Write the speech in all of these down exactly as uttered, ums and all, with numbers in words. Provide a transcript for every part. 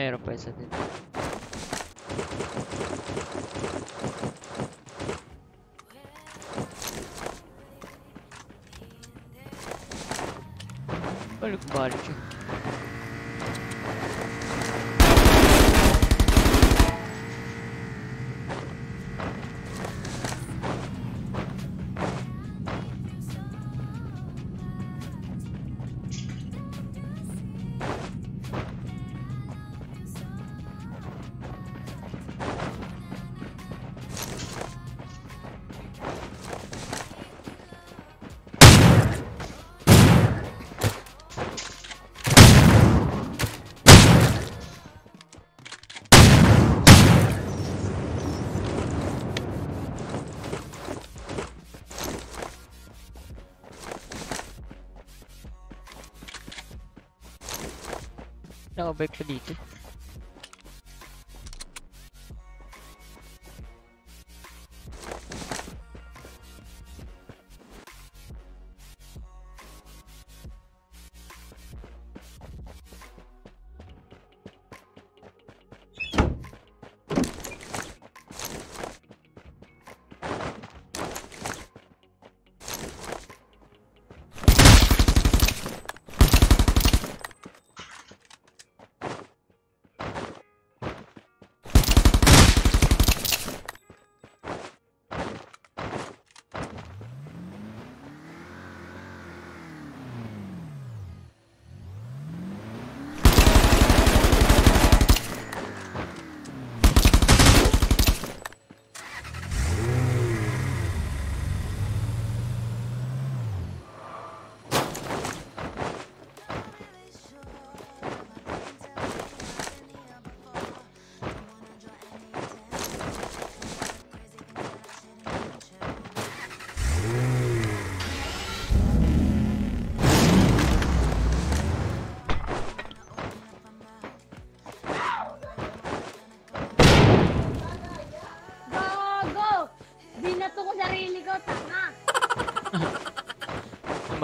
मेरे पैसे दे बड़ी बारिश Não, bem bonito.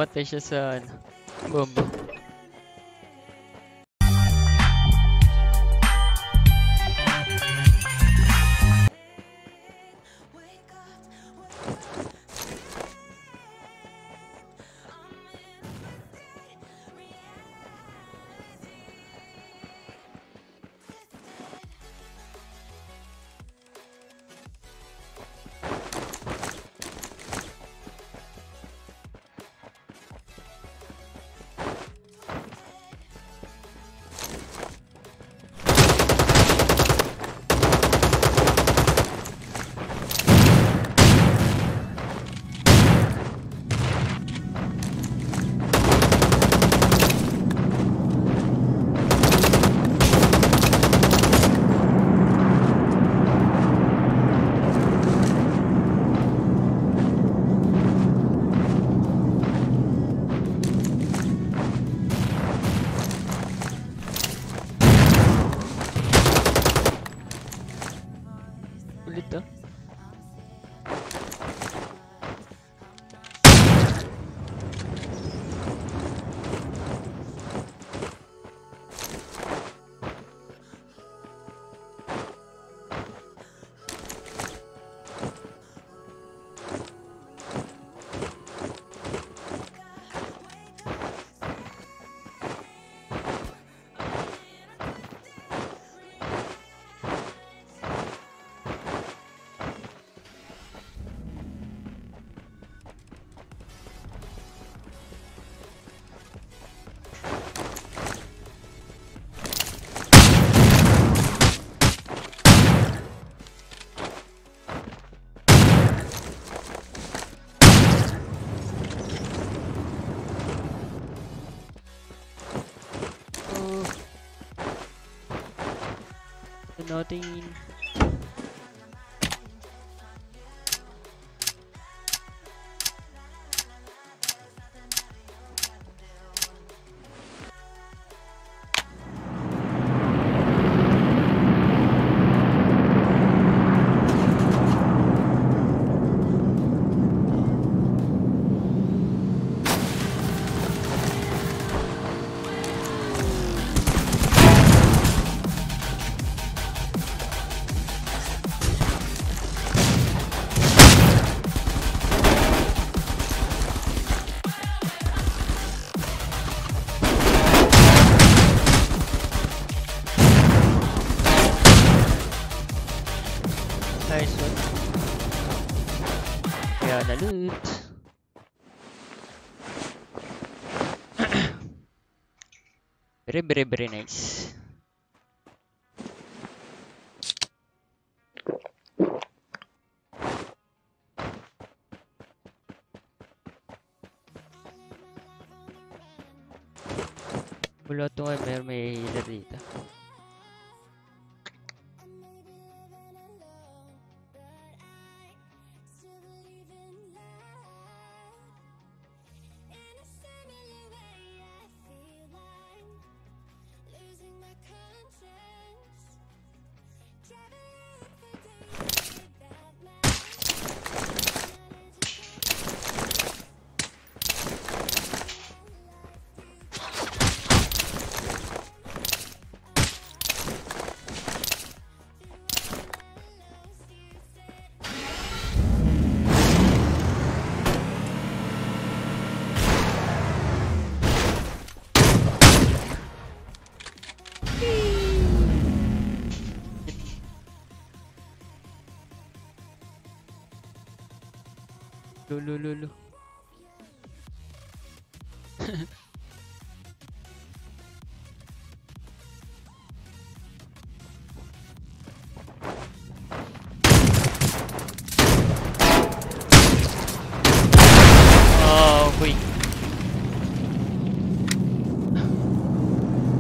Matay siya sa bomba. Nothing. find the loot. Very, very, very nice. Bulo to ay meron may healer dito. Lulululu. Oh, quick.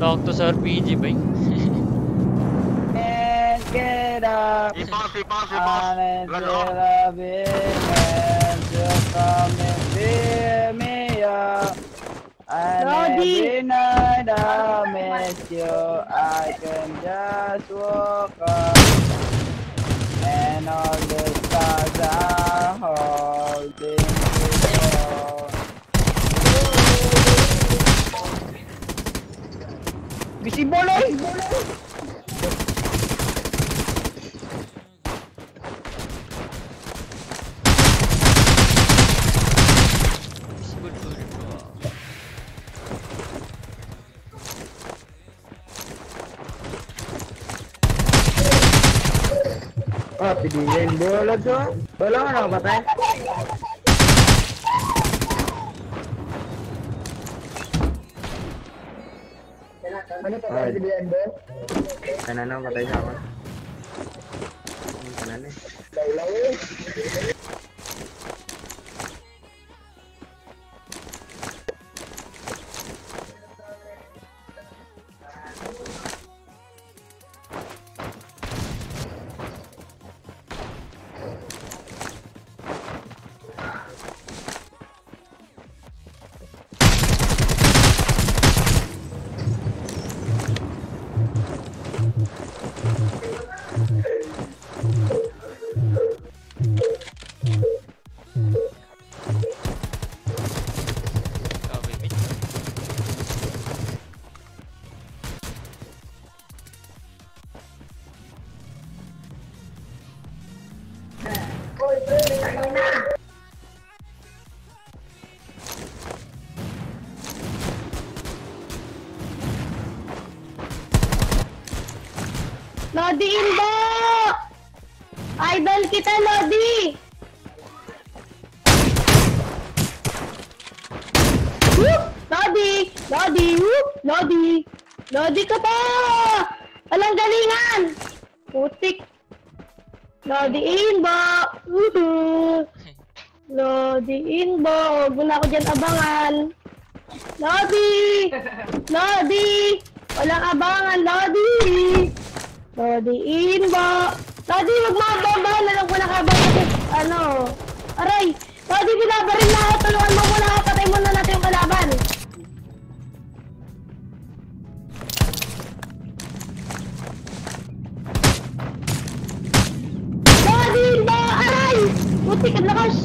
Talk to Sir P G, boy. And get up. Repass, repass, repass. Let's go. Come and fill me up. And every night I miss you. I can just walk up. And all the stars are holding you. Busy boloy, boloy. Pilihin bola tuh, bola orang patah. Mana patah pilihan bola? Kanan orang patah sama. Kanan ni. Lodi Indo! Idol kita, Lodi! Whoop! Lodi! Lodi! Whoop! Lodi! Lodi ka po! Walang galingan! Putik! Lodi Indo! Woohoo! Lodi Indo! Huwag na ako dyan abangan! Lodi! Lodi! Walang abangan, Lodi! Lodi Inbo! Lodi, huwag mababa! Nalang ko nakabang natin! Ano? Aray! Lodi, binabaril na ako! Tulungan mo muna ako! Patay muna natin yung kalaban! Lodi Inbo! Aray! Buti ka, lakas!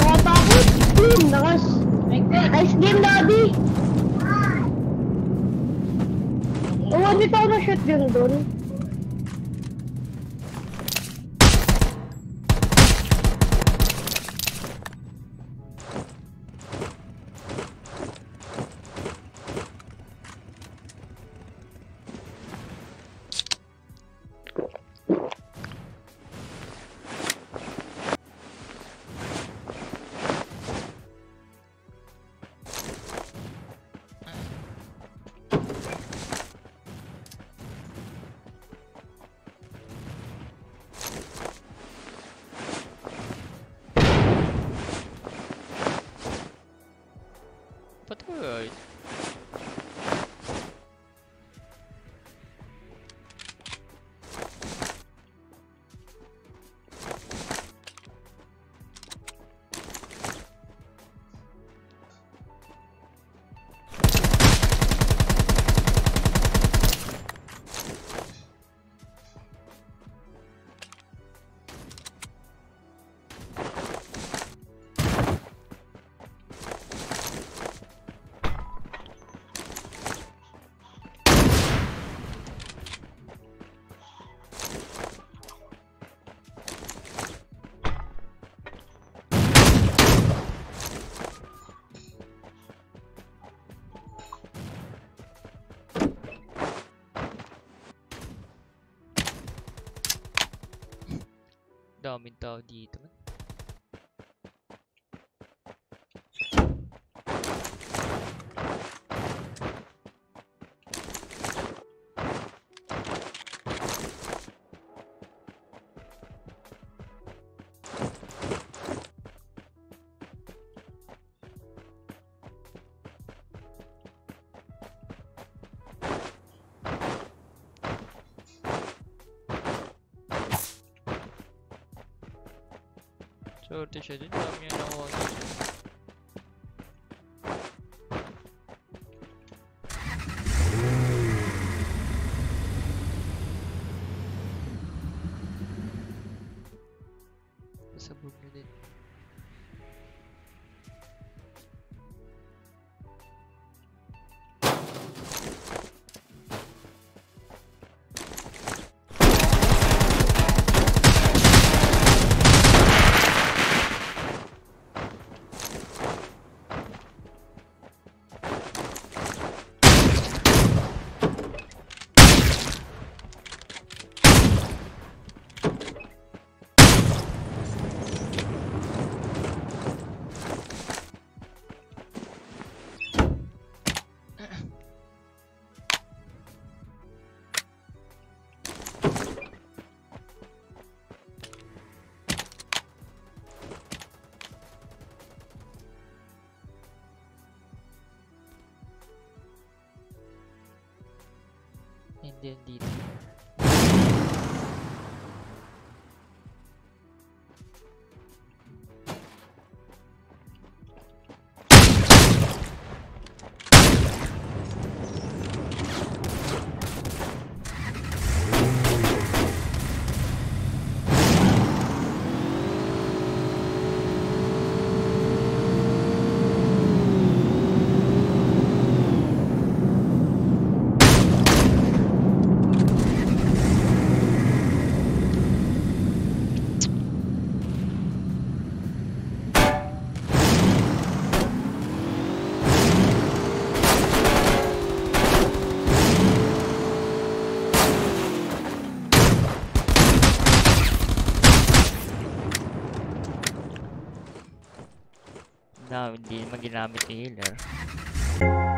Nakatapos! Boom! Lakas! Nice game, Lodi! Oh, di tayo na-shoot yun dun. daw, mid daw dito. Rotation din kami na ako. Sabog na din. Then dito. Hindi maginamit ni healer.